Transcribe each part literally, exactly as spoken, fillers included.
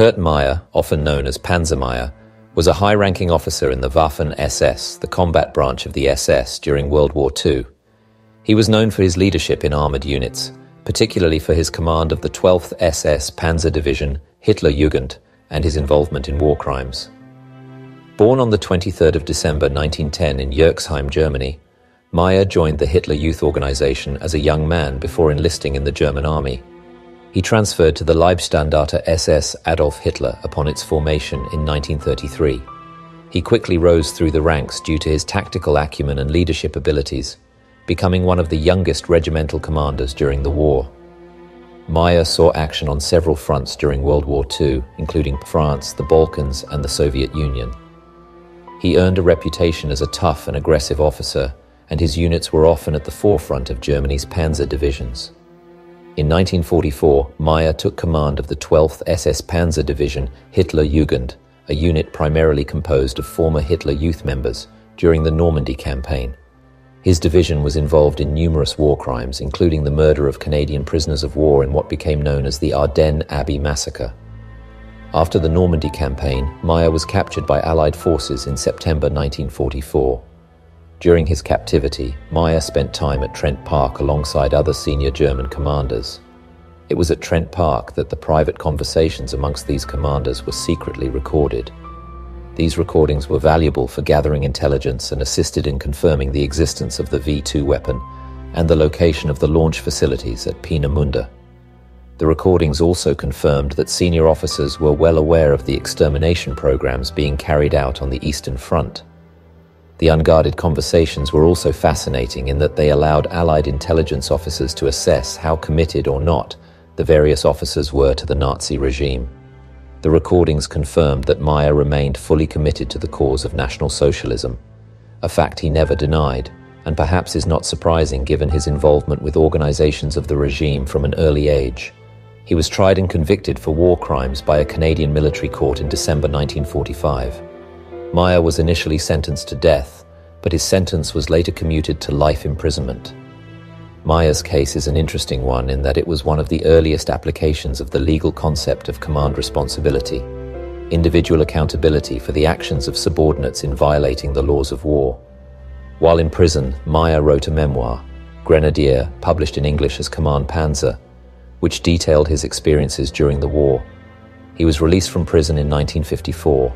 Kurt Meyer, often known as Panzermeyer, was a high-ranking officer in the Waffen-S S, the combat branch of the S S, during World War Two. He was known for his leadership in armoured units, particularly for his command of the twelfth S S Panzer Division Hitlerjugend and his involvement in war crimes. Born on the twenty-third of December nineteen ten in Yerxheim, Germany, Meyer joined the Hitler Youth Organization as a young man before enlisting in the German army. He transferred to the Leibstandarte S S Adolf Hitler upon its formation in nineteen thirty-three. He quickly rose through the ranks due to his tactical acumen and leadership abilities, becoming one of the youngest regimental commanders during the war. Meyer saw action on several fronts during World War Two, including France, the Balkans, and the Soviet Union. He earned a reputation as a tough and aggressive officer, and his units were often at the forefront of Germany's panzer divisions. In nineteen forty-four, Meyer took command of the twelfth S S Panzer Division Hitlerjugend, a unit primarily composed of former Hitler Youth members, during the Normandy campaign. His division was involved in numerous war crimes, including the murder of Canadian prisoners of war in what became known as the Ardenne Abbey Massacre. After the Normandy campaign, Meyer was captured by Allied forces in September nineteen forty-four. During his captivity, Meyer spent time at Trent Park alongside other senior German commanders. It was at Trent Park that the private conversations amongst these commanders were secretly recorded. These recordings were valuable for gathering intelligence and assisted in confirming the existence of the V two weapon and the location of the launch facilities at Peenemünde. The recordings also confirmed that senior officers were well aware of the extermination programs being carried out on the Eastern Front. The unguarded conversations were also fascinating in that they allowed Allied intelligence officers to assess how committed or not the various officers were to the Nazi regime. The recordings confirmed that Meyer remained fully committed to the cause of National Socialism, a fact he never denied, and perhaps is not surprising given his involvement with organizations of the regime from an early age. He was tried and convicted for war crimes by a Canadian military court in December nineteen forty-five. Meyer was initially sentenced to death, but his sentence was later commuted to life imprisonment. Meyer's case is an interesting one in that it was one of the earliest applications of the legal concept of command responsibility, individual accountability for the actions of subordinates in violating the laws of war. While in prison, Meyer wrote a memoir, Grenadier, published in English as Command Panzer, which detailed his experiences during the war. He was released from prison in nineteen fifty-four.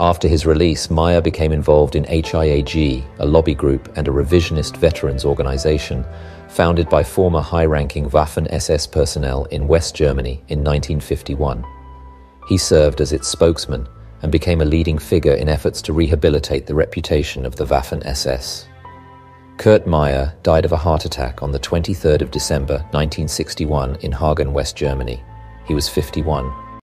After his release, Meyer became involved in H I A G, a lobby group and a revisionist veterans organization founded by former high-ranking Waffen-S S personnel in West Germany in nineteen fifty-one. He served as its spokesman and became a leading figure in efforts to rehabilitate the reputation of the Waffen-S S. Kurt Meyer died of a heart attack on the twenty-third of December nineteen sixty-one in Hagen, West Germany. He was fifty-one.